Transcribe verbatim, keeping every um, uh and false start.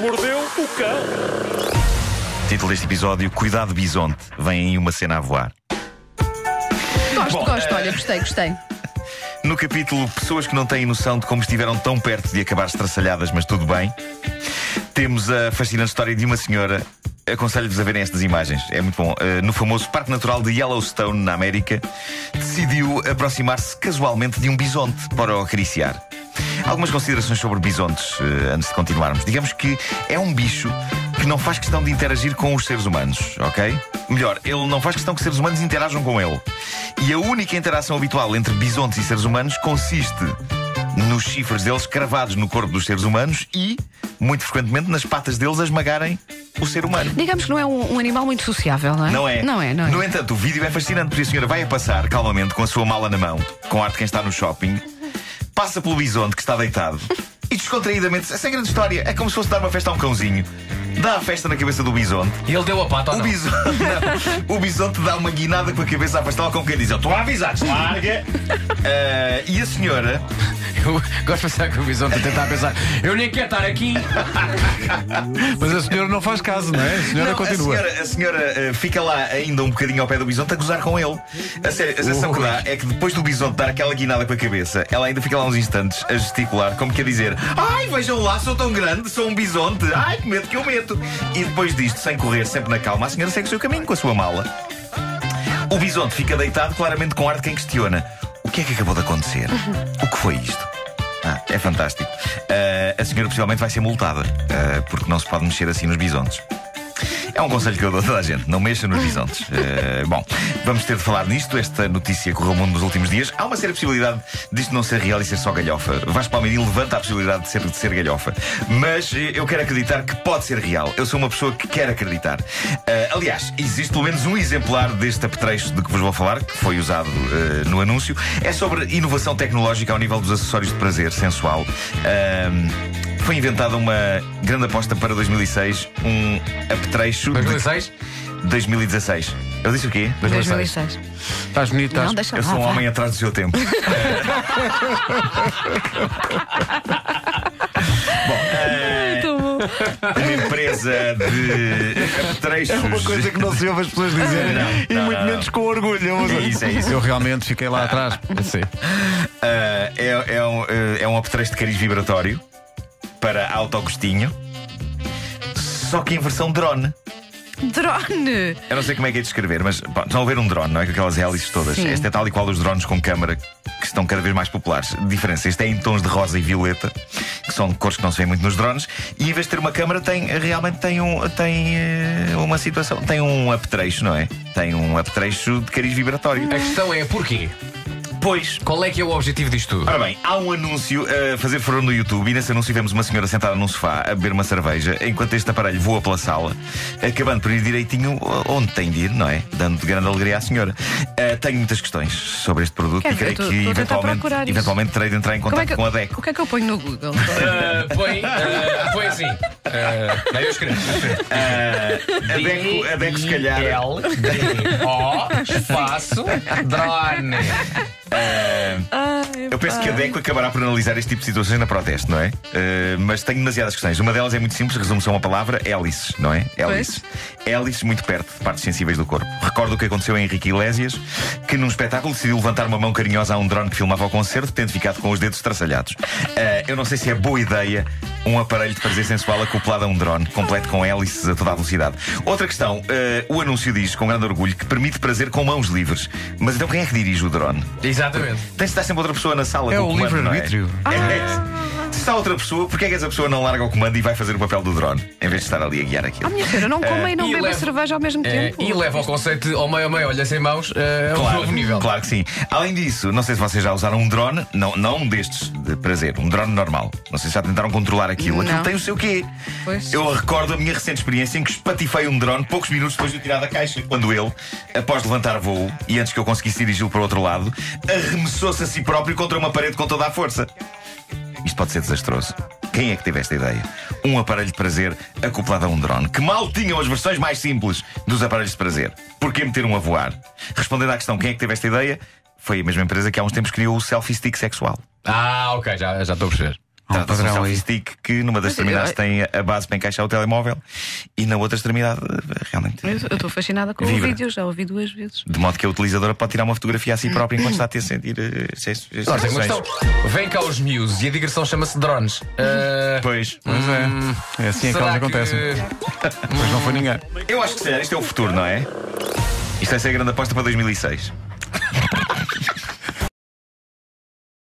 mordeu o cão. Título deste episódio: Cuidado Bisonte, vem aí uma cena a voar. Gosto, Bom, gosto, uh... olha, gostei, gostei. No capítulo Pessoas que não têm noção de como estiveram tão perto de acabar estraçalhadas, mas tudo bem, temos a fascinante história de uma senhora. Aconselho-vos a verem estas imagens, é muito bom. uh, No famoso Parque Natural de Yellowstone, na América, decidiu aproximar-se casualmente de um bisonte para o acariciar. Algumas considerações sobre bisontes, uh, antes de continuarmos. Digamos que é um bicho que não faz questão de interagir com os seres humanos, ok? Melhor, ele não faz questão que seres humanos interajam com ele. E a única interação habitual entre bisontes e seres humanos consiste nos chifres deles cravados no corpo dos seres humanos e, muito frequentemente, nas patas deles a esmagarem o ser humano. Digamos que não é um, um animal muito sociável, não é? Não é. Não é, não é. No entanto, o vídeo é fascinante, porque a senhora vai a passar calmamente com a sua mala na mão, com a arte de quem está no shopping, passa pelo bisonte que está deitado e descontraídamente, essa é a grande história, é como se fosse dar uma festa a um cãozinho. Dá a festa na cabeça do bisonte. E ele deu a pata, ou não? O bisonte, não. O bisonte dá uma guinada com a cabeça à pastel, com quem diz: eu estou a avisar-te, larga. uh, E a senhora... Eu gosto de pensar que o bisonte tenta pensar: eu nem quero estar aqui. Mas a senhora não faz caso, não é? A senhora não, continua. A senhora, a senhora uh, fica lá ainda um bocadinho ao pé do bisonte a gozar com ele. A sensação uh, que dá é que depois do bisonte dar aquela guinada com a cabeça, ela ainda fica lá uns instantes a gesticular, como quer dizer: ai, vejam lá, sou tão grande, sou um bisonte, ai, que medo que eu medo. E depois disto, sem correr, sempre na calma, a senhora segue o seu caminho com a sua mala. O bisonte fica deitado, claramente com ar de quem questiona: o que é que acabou de acontecer? O que foi isto? Ah, é fantástico. uh, A senhora possivelmente vai ser multada, uh, porque não se pode mexer assim nos bisontes. É um conselho que eu dou a toda a gente: não mexa nos bisontes. uh, Bom, vamos ter de falar nisto. Esta notícia correu o mundo nos últimos dias. Há uma séria possibilidade disto não ser real e ser só galhofa. Vasco Palmeiras levanta a possibilidade de ser, de ser galhofa, mas eu quero acreditar que pode ser real. Eu sou uma pessoa que quer acreditar. uh, Aliás, existe pelo menos um exemplar deste apetrecho de que vos vou falar, que foi usado uh, no anúncio. É sobre inovação tecnológica ao nível dos acessórios de prazer sensual. uh, Foi inventada uma grande aposta para dois mil e seis, um apetrecho. dois mil e seis? De... dois mil e dezasseis. Eu disse o quê? dois mil e seis. Estás bonito, estás. Não, deixa eu lá, sou um vai. homem atrás do seu tempo. Bom, uh... uma empresa de apetrechos. É uma coisa que não se ouve as pessoas dizerem, não, não, e não, muito não, menos não. Com orgulho. É isso, é isso. Eu realmente fiquei lá atrás. Sim. Uh, é, é, um, é um apetrecho de cariz vibratório para autogostinho, só que em versão drone. Drone! Eu não sei como é que é de descrever, mas bom, estão a ver um drone, não é? Com aquelas hélices todas. Sim. Este é tal e qual os drones com câmara, que estão cada vez mais populares. A diferença, este é em tons de rosa e violeta, que são cores que não se vêem muito nos drones. E em vez de ter uma câmara, tem, realmente tem, um, tem uh, uma situação. Tem um apetrecho, não é? Tem um apetrecho de cariz vibratório. A questão é porquê? Pois, qual é que é o objetivo disto tudo? Ora bem, há um anúncio a fazer furor no YouTube, e nesse anúncio vemos uma senhora sentada num sofá a beber uma cerveja, enquanto este aparelho voa pela sala, acabando por ir direitinho onde tem de ir, não é? Dando grande alegria à senhora. uh, Tenho muitas questões sobre este produto. Quer e creio tu, que tu eventualmente, eventualmente terei de entrar em contato é que, com a DECO. O que é que eu ponho no Google? uh, Põe uh, assim uh, Daí eu escrevo uh, a, DECO, a DECO se calhar D I L D O espaço drone. Uh, Ai, eu penso pai. que a DECO acabará por analisar este tipo de situações na Proteste, não é? Uh, mas tenho demasiadas questões. Uma delas é muito simples, resume-se a uma palavra: hélices, não é? Hélices. Hélices muito perto de partes sensíveis do corpo. Recordo o que aconteceu a Enrique Iglesias, que num espetáculo decidiu levantar uma mão carinhosa a um drone que filmava o concerto, tendo ficado com os dedos estraçalhados. Uh, eu não sei se é boa ideia um aparelho de prazer sensual acoplado a um drone, completo com hélices a toda a velocidade. Outra questão, uh, o anúncio diz, com grande orgulho, que permite prazer com mãos livres. Mas então quem é que dirige o drone? Exatamente. Tem de estar sempre outra pessoa na sala. É o livre-arbítrio. É? Ah. É. Se está outra pessoa, porque é que essa pessoa não larga o comando e vai fazer o papel do drone, em vez de estar ali a guiar aquilo? Ah, minha senhora, não come uh, e não bebe levo, cerveja ao mesmo uh, tempo. E leva ao conceito ao meio a meio, olha, sem mãos, uh, claro, a um novo nível. Claro que sim. Além disso, não sei se vocês já usaram um drone, não, não um destes de prazer, um drone normal. Não sei se já tentaram controlar aquilo. Não. Aquilo tem o seu quê? Pois. Eu recordo a minha recente experiência em que espatifei um drone poucos minutos depois de o tirar da caixa, quando ele, após levantar voo e antes que eu conseguisse dirigi-lo para o outro lado, arremessou-se a si próprio contra uma parede com toda a força. Isto pode ser desastroso. Quem é que teve esta ideia? Um aparelho de prazer acoplado a um drone. Que mal tinham as versões mais simples dos aparelhos de prazer. Porquê meteram a voar? Respondendo à questão quem é que teve esta ideia, foi a mesma empresa que há uns tempos criou o selfie stick sexual. Ah, ok, já, já estou a perceber. Há um padrão aí. Que numa das extremidades tem a base para encaixar o telemóvel e na outra extremidade realmente. Eu estou fascinada com o vídeo, já ouvi duas vezes. De modo que a utilizadora pode tirar uma fotografia a si própria enquanto está a ter sentir. Vem cá os miúdos e a digressão chama-se drones. Pois, pois é. É assim que elas acontecem. Pois não foi ninguém. Eu acho que isto é o futuro, não é? Isto vai ser a grande aposta para dois mil e seis.